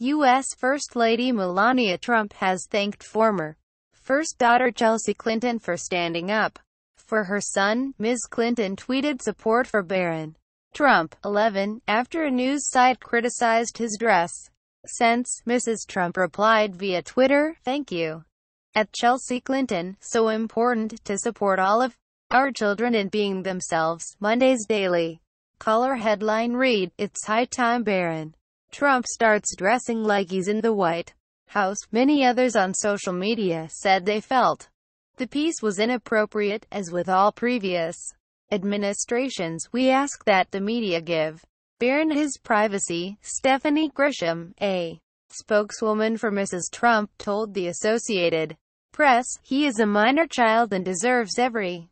U.S. First Lady Melania Trump has thanked former first daughter Chelsea Clinton for standing up for her son. Ms. Clinton tweeted support for Barron Trump, 11, after a news site criticized his dress sense. Mrs. Trump replied via Twitter, "Thank you. At Chelsea Clinton, so important to support all of our children in being themselves." Monday's Daily Caller headline read, "It's high time Barron Trump starts dressing like he's in the White House." Many others on social media said they felt the piece was inappropriate. "As with all previous administrations, we ask that the media give Barron his privacy," Stephanie Grisham, a spokeswoman for Mrs. Trump, told the Associated Press. "He is a minor child and deserves every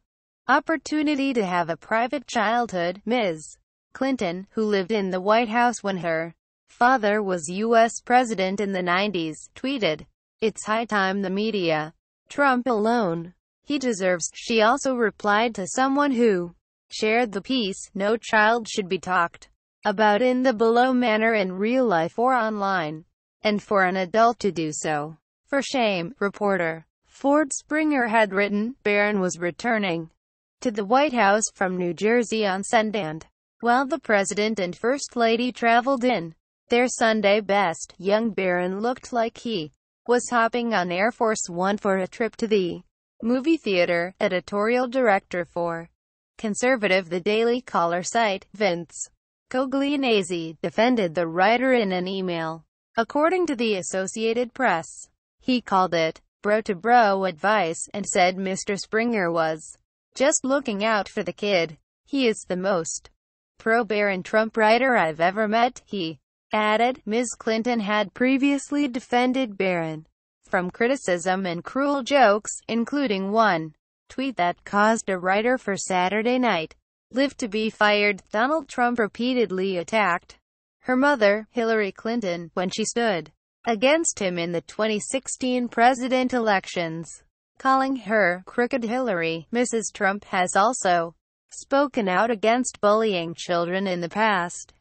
opportunity to have a private childhood." Ms. Clinton, who lived in the White House when her father was U.S. president in the 90s, tweeted, "It's high time the media Trump alone. He deserves." She also replied to someone who shared the piece, "No child should be talked about in the below manner in real life or online. And for an adult to do so, for shame." Reporter Ford Springer had written, "Barron was returning to the White House from New Jersey on Sunday, and while the president and first lady traveled in their Sunday best, young Barron looked like he was hopping on Air Force One for a trip to the movie theater." Editorial director for conservative The Daily Caller site, Vince Coglianese, defended the writer in an email. According to the Associated Press, he called it bro-to-bro advice and said Mr. Springer was just looking out for the kid. "He is the most pro-Barron Trump writer I've ever met," he added. Ms. Clinton had previously defended Barron from criticism and cruel jokes, including one tweet that caused a writer for Saturday Night Live to be fired. Donald Trump repeatedly attacked her mother, Hillary Clinton, when she stood against him in the 2016 president elections, calling her "crooked Hillary." Mrs. Trump has also spoken out against bullying children in the past.